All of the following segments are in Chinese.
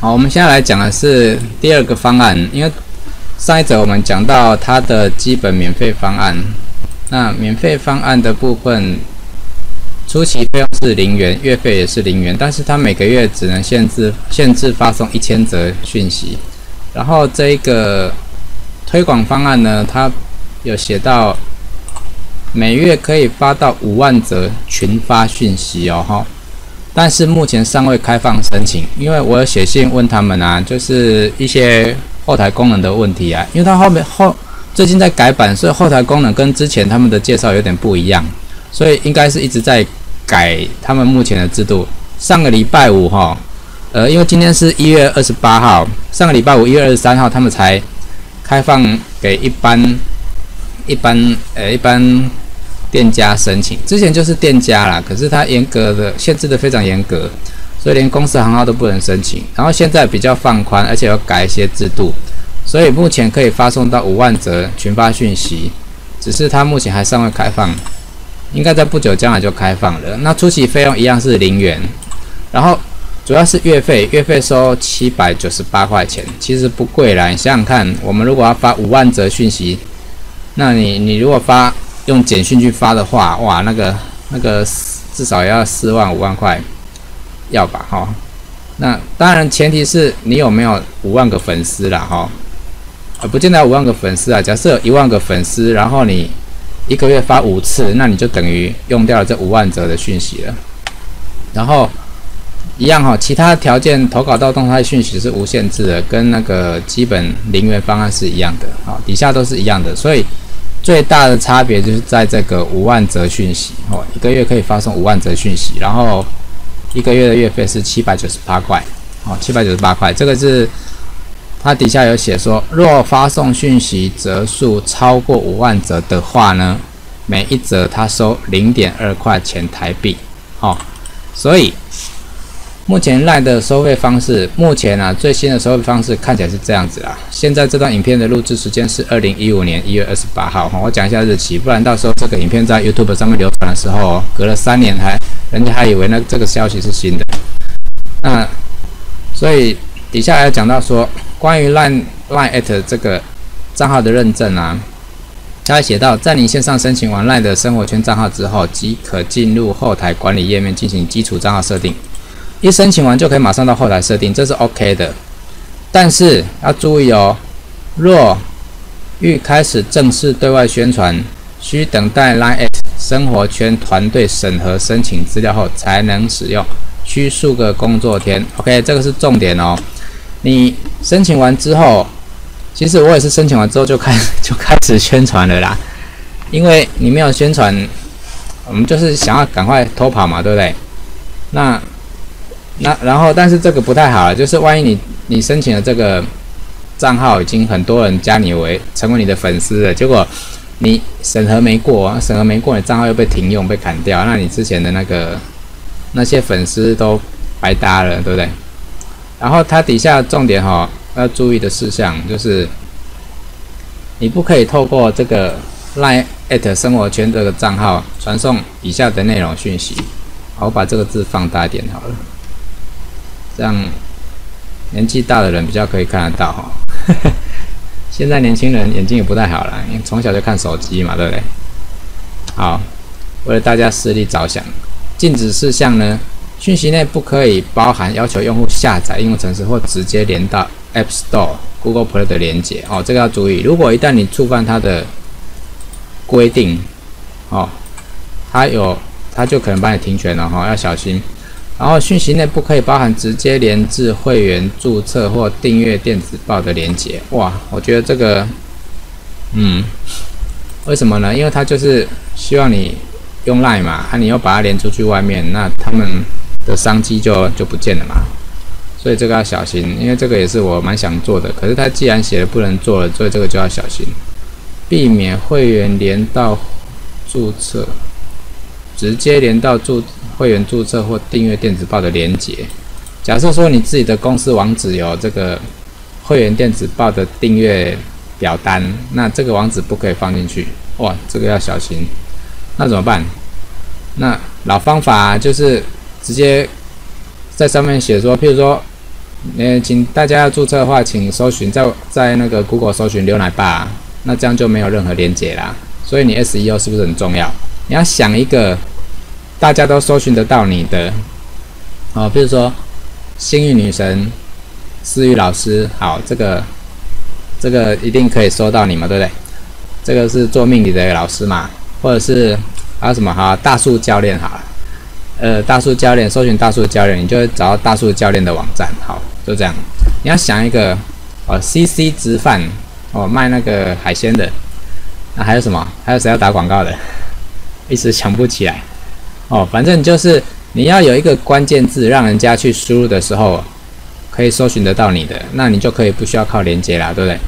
好，我们现在来讲的是第二个方案，因为上一则我们讲到它的基本免费方案，那免费方案的部分，初期费用是0元，月费也是0元，但是它每个月只能限制发送1000则讯息。然后这一个推广方案呢，它有写到每月可以发到5万则群发讯息哦，但是目前尚未开放申请，因为我有写信问他们啊，就是一些后台功能的问题啊，因为它最近在改版，所以后台功能跟之前他们的介绍有点不一样，所以应该是一直在改他们目前的制度。上个礼拜五因为今天是1月28号，上个礼拜五1月23号他们才开放给一般店家申请，之前就是店家啦，可是它限制的非常严格，所以连公司行号都不能申请。然后现在比较放宽，而且要改一些制度，所以目前可以发送到5万则群发讯息，只是它目前还尚未开放，应该在不久将来就开放了。那初期费用一样是0元，然后主要是月费，月费收798块钱，其实不贵啦。你想想看，我们如果要发5万则讯息，那你如果用简讯去发的话，哇，那个至少也要4万5万块，要吧？那当然前提是你有没有5万个粉丝啦，不见得5万个粉丝啊。假设有1万个粉丝，然后你一个月发5次，那你就等于用掉了这5万则的讯息了。然后一样其他条件投稿到动态讯息是无限制的，跟那个基本0元方案是一样的，底下都是一样的，所以最大的差别就是在这个5万则讯息一个月可以发送5万则讯息，然后一个月的月费是798块，798块，这个是它底下有写说，若发送讯息则数超过5万则的话呢，每一则它收0.2块钱台币，所以目前 LINE 的收费方式，目前啊最新的收费方式看起来是这样子啦。现在这段影片的录制时间是2015年1月28号，我讲一下日期，不然到时候这个影片在 YouTube 上面流传的时候，隔了3年人家还以为这个消息是新的。那所以底下来讲到说，关于 LINE@ 这个账号的认证啊，他还写到，在你线上申请完 LINE 的生活圈账号之后，即可进入后台管理页面进行基础账号设定。一申请完就可以马上到后台设定，这是 OK 的，但是要注意哦，若欲开始正式对外宣传，需等待 LINE@ 生活圈团队审核申请资料后才能使用，需数个工作天。OK， 这个是重点哦。你申请完之后，其实我也是申请完之后就开始宣传了啦，因为你没有宣传，我们就是想要赶快偷跑嘛，对不对？那然后，但是这个不太好了，就是万一你申请了这个账号，已经很多人加你成为你的粉丝了，结果你审核没过，你账号又被停用、被砍掉，那你之前的那些粉丝都白搭了，对不对？然后它底下重点要注意的事项就是，你不可以透过这个 LINE@ 生活圈这个账号传送以下的内容讯息。好，我把这个字放大一点好了。这样年纪大的人比较可以看得到现在年轻人眼睛也不太好了，因为从小就看手机嘛，对不对？好，为了大家视力着想，禁止事项呢，讯息内不可以包含要求用户下载应用程式或直接连到 App Store、Google Play 的连接这个要注意。如果一旦你触犯它的规定它就可能把你停权了要小心。然后讯息内不可以包含直接连至会员注册或订阅电子报的连结。哇，我觉得这个，为什么呢？因为他就是希望你用 LINE 嘛，你又把它连出去外面，那他们的商机就不见了嘛。所以这个要小心，因为这个也是我蛮想做的，可是他既然写了不能做了，所以这个就要小心，避免会员连到注册，直接连到会员注册或订阅电子报的连结。假设说你自己的公司网址有这个会员电子报的订阅表单，那这个网址不可以放进去。哇，这个要小心。那怎么办？那老方法就是直接在上面写说，譬如说请大家要注册的话，请搜寻在那个 Google 搜寻牛奶爸，那这样就没有任何连结啦。所以你 SEO 是不是很重要？你要想一个大家都搜寻得到你的，比如说幸运女神、思雨老师，好，这个一定可以搜到你嘛，对不对？这个是做命理的老师嘛，或者是还有什么哈，大树教练好了。大树教练，搜寻大树教练，你就会找到大树教练的网站。好，就这样。你要想一个，CC 直贩，卖那个海鲜的。那还有什么？还有谁要打广告的？一时想不起来。反正就是你要有一个关键字，让人家去输入的时候可以搜寻得到你的，那你就可以不需要靠连接啦，对不对？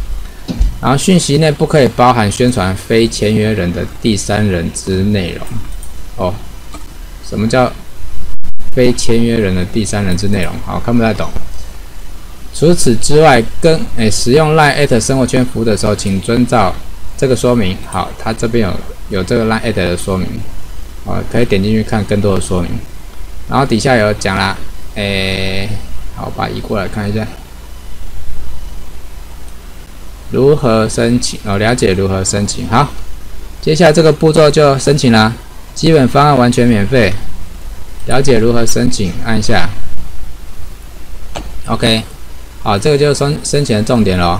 然后讯息内不可以包含宣传非签约人的第三人之内容。什么叫非签约人的第三人之内容？好，看不太懂。除此之外，使用 LINE@ 生活圈服务的时候，请遵照这个说明。好，它这边有这个 LINE@ 的说明，可以点进去看更多的说明。然后底下有讲啦，好，把移过来看一下，如何申请？了解如何申请。好，接下来这个步骤就申请啦。基本方案完全免费，了解如何申请，按一下 OK。 好，这个就是申请的重点咯，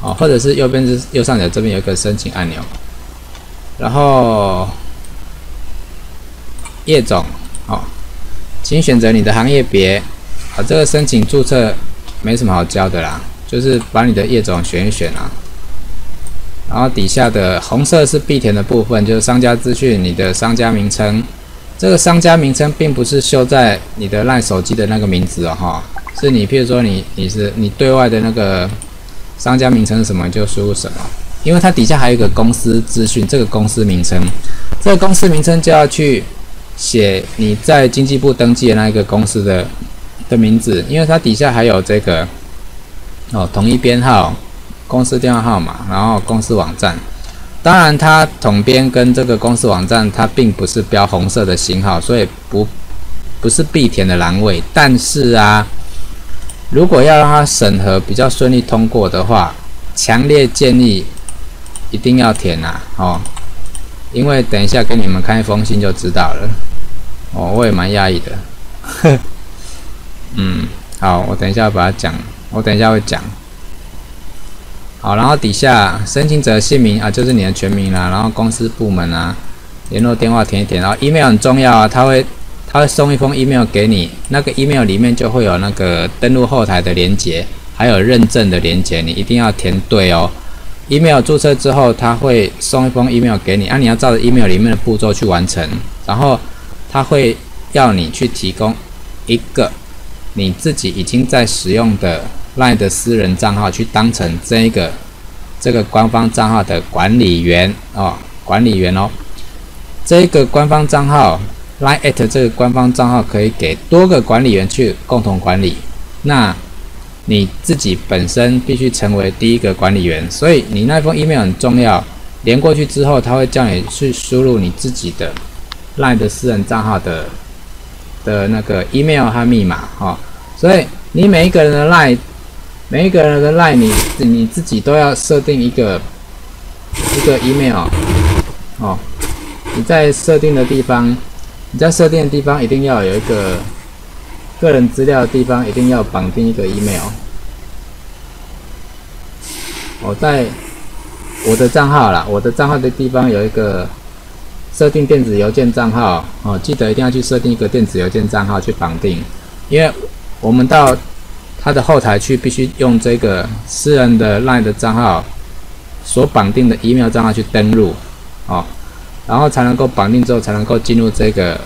或者是右上角这边有一个申请按钮，然后业种，请选择你的行业别。这个申请注册没什么好教的啦，就是把你的业种选一选啦。然后底下的红色是必填的部分，就是商家资讯，你的商家名称。这个商家名称并不是秀在你的LINE手机的那个名字是你，譬如说你对外的那个商家名称是什么，就输入什么。因为它底下还有一个公司资讯，这个公司名称，就要去写你在经济部登记的那个公司的名字，因为它底下还有这个统一编号。公司电话号码，然后公司网站。当然，它统编跟这个公司网站，它并不是标红色的星号，所以不是必填的栏位。但是啊，如果要让它审核比较顺利通过的话，强烈建议一定要填啊！因为等一下给你们看一封信就知道了。我也蛮讶异的。好，我等一下会讲。好，然后底下申请者姓名就是你的全名啦，然后公司部门联络电话填一填，然后 email 很重要啊，它会送一封 email 给你，那个 email 里面就会有那个登录后台的连结，还有认证的连结，你一定要填对哦。email 注册之后，它会送一封 email 给你，你要照着 email 里面的步骤去完成，然后它会要你去提供一个你自己已经在使用的LINE 的私人账号去当成这个官方账号的管理员这个官方账号 LINE@ 这个官方账号可以给多个管理员去共同管理，那你自己本身必须成为第一个管理员，所以你那封 email 很重要，连过去之后他会叫你去输入你自己的 LINE 的私人账号的那个 email 和密码所以你每一个人的 LINE， 你自己都要设定一个 email 你在设定的地方一定要有一个个人资料的地方，一定要绑定一个 email。在我的账号啦，我的账号的地方有一个设定电子邮件账号记得一定要去设定一个电子邮件账号去绑定，因为我们到它的后台去，必须用这个私人的 LINE 的账号所绑定的 email 账号去登录然后才能够绑定之后才能够进入这个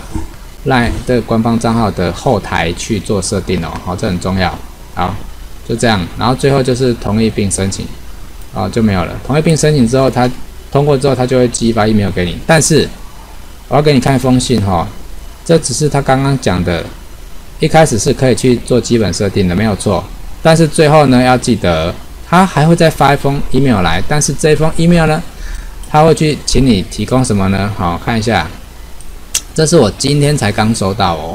LINE 的官方账号的后台去做设定这很重要。好，就这样，然后最后就是同意并申请就没有了。同意并申请之后，它通过之后，它就会寄一发 email 给你。但是我要给你看一封信这只是他刚刚讲的。一开始是可以去做基本设定的，没有错。但是最后呢，要记得他还会再发一封 email 来，但是这封 email 呢，他会去请你提供什么呢？看一下，这是我今天才刚收到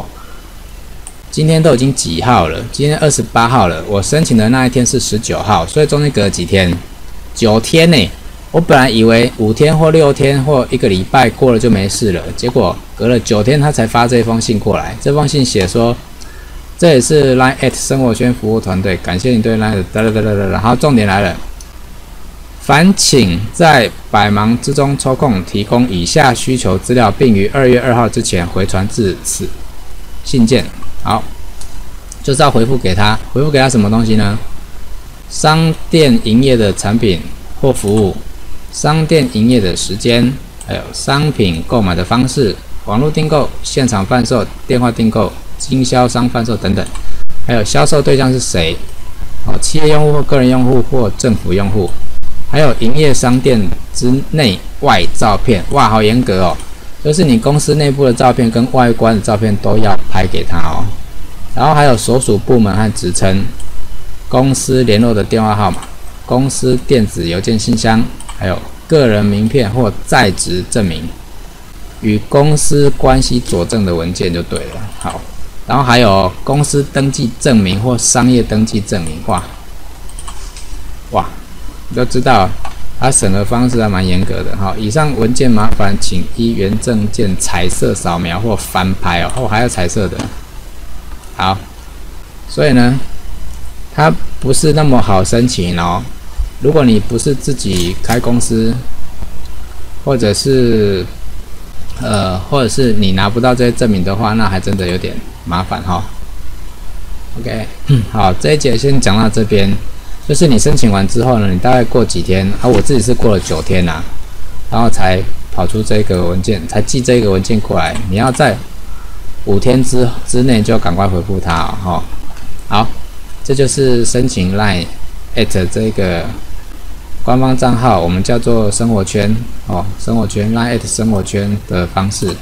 今天都已经几号了？今天28号了，我申请的那一天是19号，所以中间隔了几天？9天呢。我本来以为5天或6天或1个礼拜过了就没事了，结果隔了9天他才发这封信过来。这封信写说，这也是 LINE@ 生活圈服务团队，感谢你对 LINE@ 然后重点来了，烦请在百忙之中抽空提供以下需求资料，并于2月2号之前回传至此信件。好，就是要回复给他，回复给他什么东西呢？商店营业的产品或服务，商店营业的时间，还有商品购买的方式，网络订购、现场贩售、电话订购、经销商贩售等等，还有销售对象是谁，哦，企业用户或个人用户或政府用户，还有营业商店之内外照片，哇，好严格哦，就是你公司内部的照片跟外观的照片都要拍给他哦，然后还有所属部门和职称，公司联络的电话号码，公司电子邮件信箱。还有个人名片或在职证明，与公司关系佐证的文件就对了。好，然后还有公司登记证明或商业登记证明。哇，你都知道，它审核方式还蛮严格的。好，以上文件麻烦请依原证件彩色扫描或翻拍哦。还有彩色的。好，所以呢，它不是那么好申请哦。如果你不是自己开公司，或者是你拿不到这些证明的话，那还真的有点麻烦哈。OK， 好，这一节先讲到这边。就是你申请完之后呢，你大概过几天啊？我自己是过了9天啊，然后才跑出这个文件，才寄这个文件过来。你要在5天之内就赶快回复他哦。好，这就是申请 LINE@ 这个官方账号，我们叫做生活圈哦，生活圈 LINE@ 生活圈的方式。